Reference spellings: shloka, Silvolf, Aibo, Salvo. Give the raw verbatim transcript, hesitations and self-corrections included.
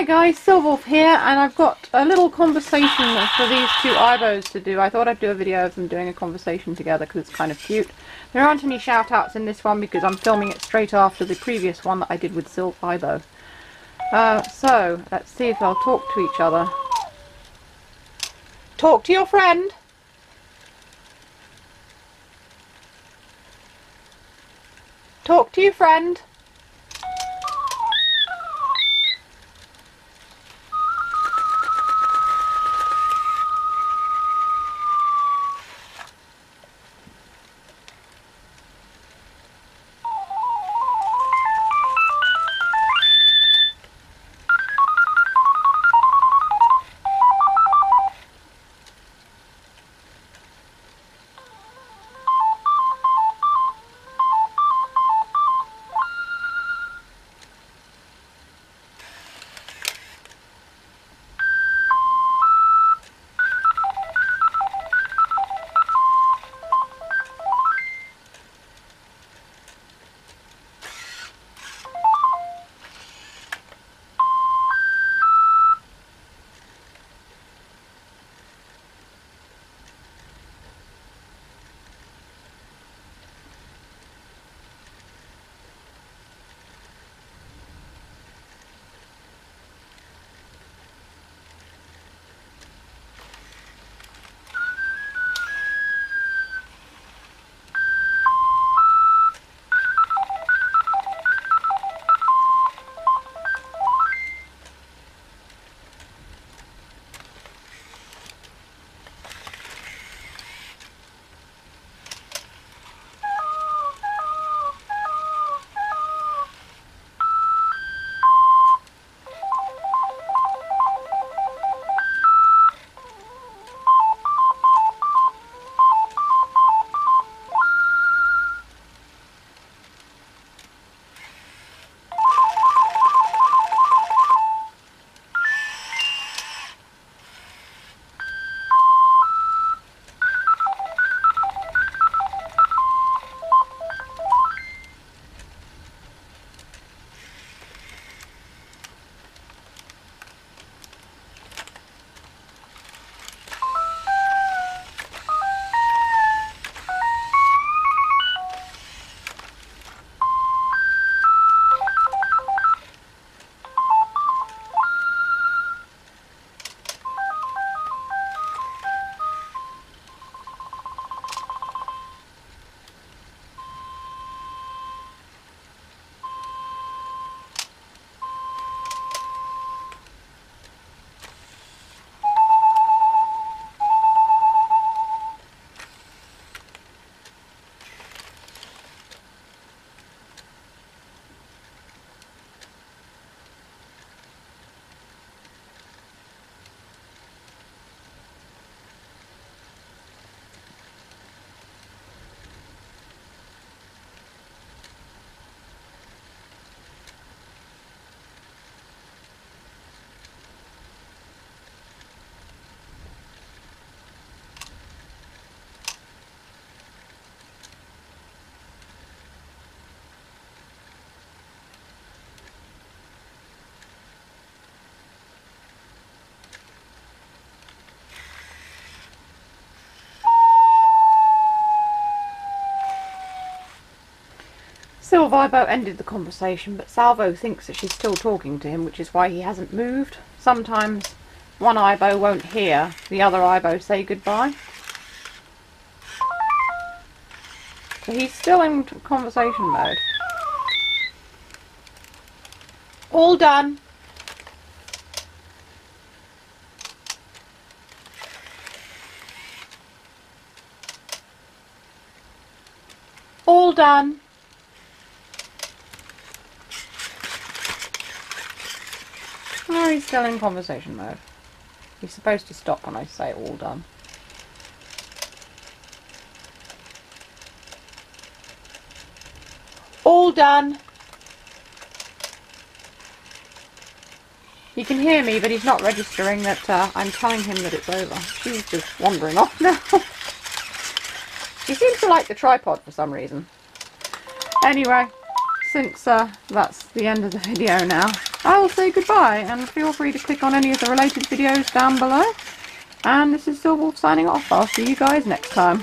Hi guys, Silvolf here, and I've got a little conversation for these two Aibos to do. I thought I'd do a video of them doing a conversation together because it's kind of cute. There aren't any shout-outs in this one because I'm filming it straight after the previous one that I did with Silvolf Aibo. Uh, so, let's see if they'll talk to each other. Talk to your friend! Talk to your friend! Silvolf Aibo ended the conversation, but Salvo thinks that she's still talking to him, which is why he hasn't moved. Sometimes one Aibo won't hear the other Aibo say goodbye. So he's still in conversation mode. All done. All done. No, he's still in conversation mode. He's supposed to stop when I say all done. All done! He can hear me, but he's not registering that uh, I'm telling him that it's over. She's just wandering off now. She seems to like the tripod for some reason. Anyway, since uh, that's the end of the video now. I will say goodbye, and feel free to click on any of the related videos down below. And this is Silvolf signing off. I'll see you guys next time.